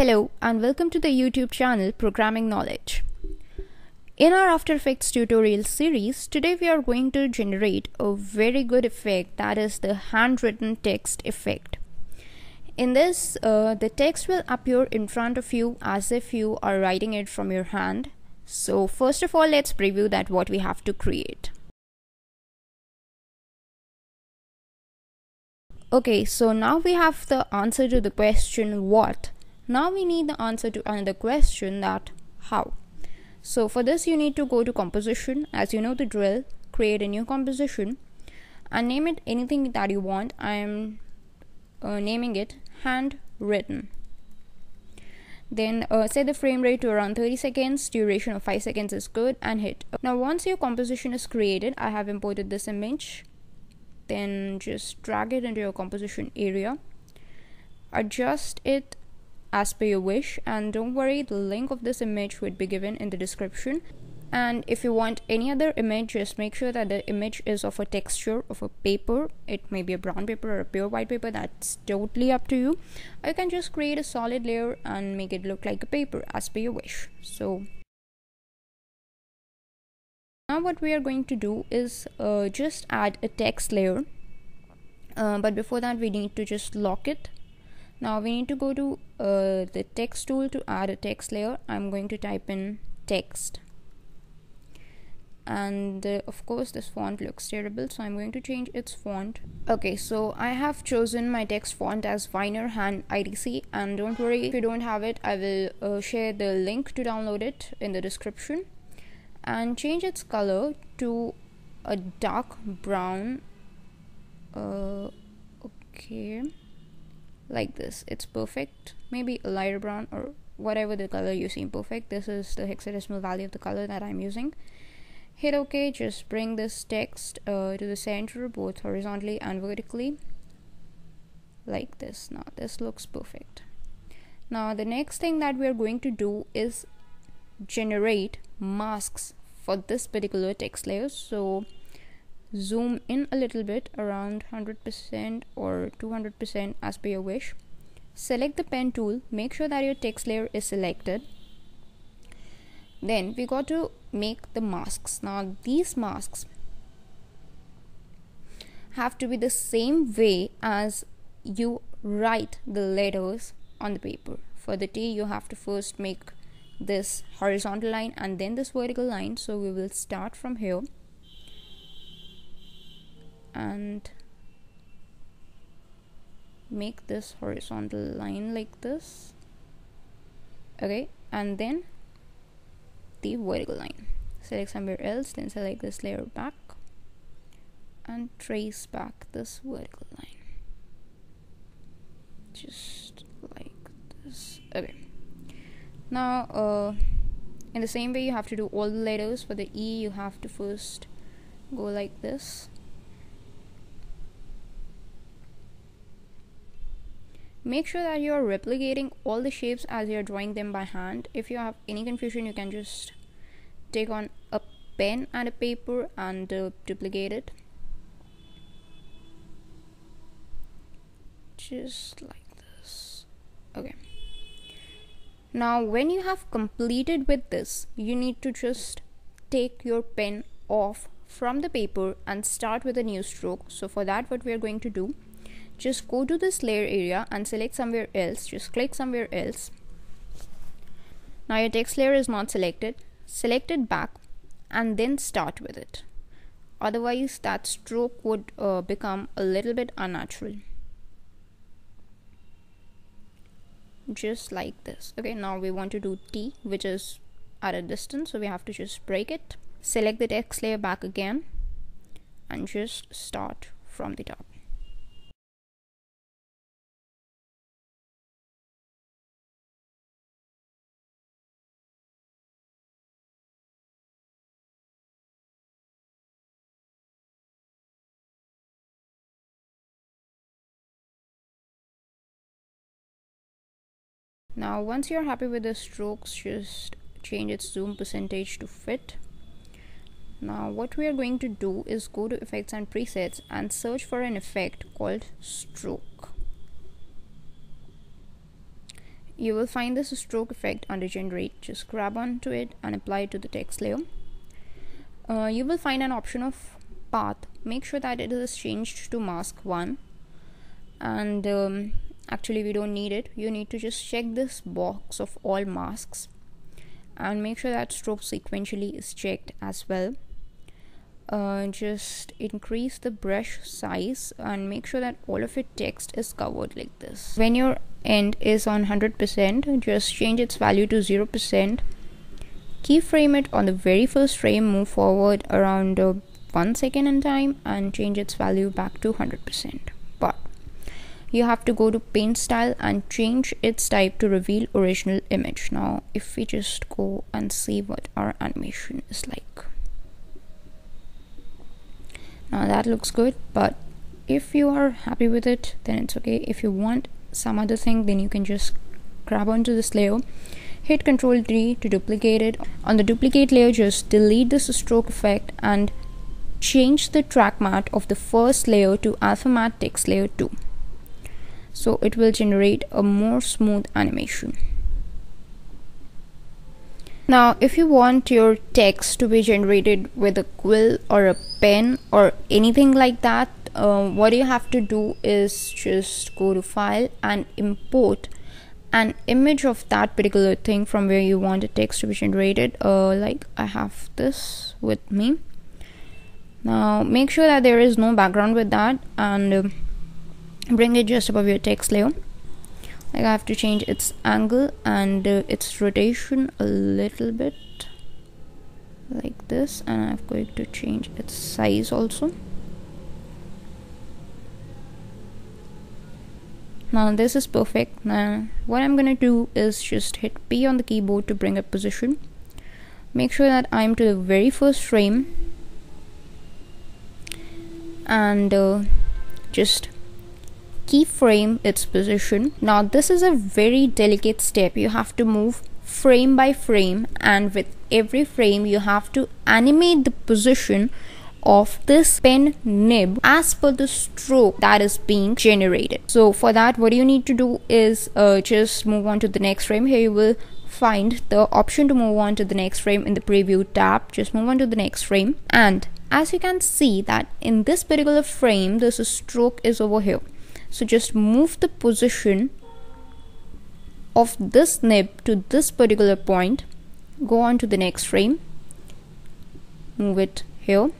Hello and welcome to the YouTube channel Programming Knowledge. In our After Effects tutorial series, today we are going to generate a very good effect, that is the handwritten text effect. In this, the text will appear in front of you as if you are writing it from your hand. So first of all, let's preview that what we have to create. Okay, so now we have the answer to the question what. Now we need the answer to another question, that how. So for this you need to go to composition, as you know the drill, create a new composition and name it anything that you want. I am naming it handwritten. Then set the frame rate to around 30 seconds, duration of 5 seconds is good, and hit. Now once your composition is created, I have imported this image. Then just drag it into your composition area. Adjust it as per your wish, and don't worry, the link of this image would be given in the description. And if you want any other image, just make sure that the image is of a texture of a paper. It may be a brown paper or a pure white paper, that's totally up to you. Or you can just create a solid layer and make it look like a paper as per your wish. So now what we are going to do is just add a text layer, but before that we need to just lock it. Now we need to go to the text tool to add a text layer. I'm going to type in text, and of course this font looks terrible, so I'm going to change its font. Okay, so I have chosen my text font as Viner Hand IDC, and don't worry, if you don't have it, I will share the link to download it in the description. And change its color to a dark brown, okay, like this. It's perfect. Maybe a lighter brown or whatever the color you seem perfect. This is the hexadecimal value of the color that I'm using. Hit OK. Just bring this text to the center, both horizontally and vertically, like this. Now this looks perfect. Now the next thing that we're going to do is generate masks for this particular text layer. So zoom in a little bit, around 100% or 200% as per your wish. Select the pen tool, make sure that your text layer is selected. Then we got to make the masks. Now these masks have to be the same way as you write the letters on the paper. For the T, you have to first make this horizontal line and then this vertical line. So we will start from here and make this horizontal line like this. Okay, and then the vertical line. Select somewhere else, then select this layer back and trace back this vertical line, just like this. Okay, now in the same way you have to do all the letters. For the E, you have to first go like this. Make sure that you are replicating all the shapes as you are drawing them by hand. If you have any confusion, you can just take on a pen and a paper and duplicate it, just like this. Okay, now when you have completed with this, you need to just take your pen off from the paper and start with a new stroke. So for that, what we are going to do, just go to this layer area and select somewhere else, just click somewhere else. Now your text layer is not selected, select it back and then start with it, otherwise that stroke would become a little bit unnatural, just like this. Okay, now we want to do T, which is at a distance, so we have to just break it, select the text layer back again and just start from the top. Now once you're happy with the strokes, just change its zoom percentage to fit. Now what we are going to do is go to effects and presets and search for an effect called stroke. you will find this stroke effect under generate. Just grab onto it and apply it to the text layer. You will find an option of path. Make sure that it is changed to mask 1, and actually we don't need it. You need to just check this box of all masks and make sure that stroke sequentially is checked as well. Just increase the brush size and make sure that all of your text is covered like this. When your end is on 100%, just change its value to 0%. Keyframe it on the very first frame, move forward around 1 second in time, and change its value back to 100%. But you have to go to paint style and change its type to reveal original image. Now if we just go and see what our animation is like, now that looks good, but if you are happy with it, then it's okay. If you want some other thing, then you can just grab onto this layer, hit Ctrl+D to duplicate it. On the duplicate layer, just delete this stroke effect and change the track mat of the first layer to alpha matte text layer 2, so it will generate a more smooth animation. Now if you want your text to be generated with a quill or a pen or anything like that, what you have to do is just go to file and import an image of that particular thing from where you want the text to be generated. Like I have this with me. Now make sure that there is no background with that, and bring it just above your text layer. Like I have to change its angle and its rotation a little bit like this, and I'm going to change its size also. Now this is perfect. Now what I'm gonna do is just hit P on the keyboard to bring up position. Make sure that I'm to the very first frame, and just keyframe its position. Now this is a very delicate step. You have to move frame by frame, and with every frame you have to animate the position of this pen nib as per the stroke that is being generated. So for that, what you need to do is just move on to the next frame. Here you will find the option to move on to the next frame in the preview tab. Just move on to the next frame, and as you can see that in this particular frame this stroke is over here, so just move the position of this nib to this particular point. Go on to the next frame, move it here.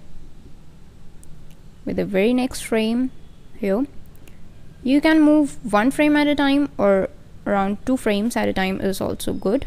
With the very next frame here, you can move one frame at a time, or around 2 frames at a time is also good.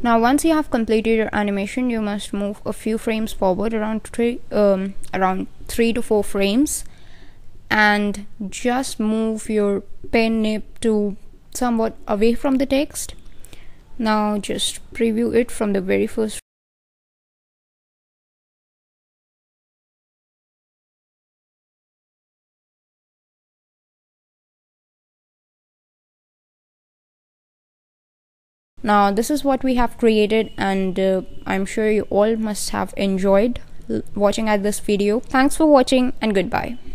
Now once you have completed your animation, you must move a few frames forward, around 3 to 4 frames, and just move your pen nib to somewhat away from the text. Now just preview it from the very first. Now this is what we have created, and I'm sure you all must have enjoyed watching at this video. Thanks for watching and goodbye.